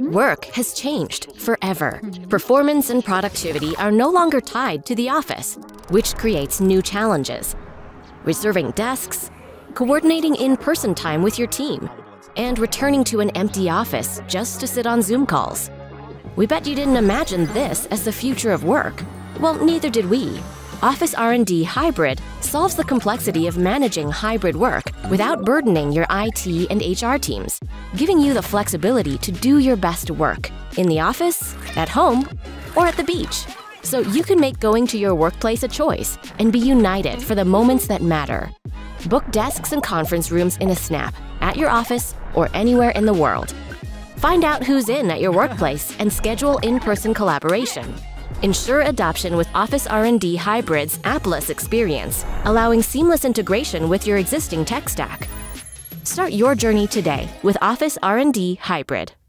Work has changed forever. Performance and productivity are no longer tied to the office, which creates new challenges. Reserving desks, coordinating in-person time with your team, and returning to an empty office just to sit on Zoom calls. We bet you didn't imagine this as the future of work. Well, neither did we. OfficeRnD Hybrid solves the complexity of managing hybrid work without burdening your IT and HR teams, giving you the flexibility to do your best work in the office, at home, or at the beach. So you can make going to your workplace a choice and be united for the moments that matter. Book desks and conference rooms in a snap, at your office or anywhere in the world. Find out who's in at your workplace and schedule in-person collaboration. Ensure adoption with OfficeRnD Hybrid's Appless experience, allowing seamless integration with your existing tech stack. Start your journey today with OfficeRnD Hybrid.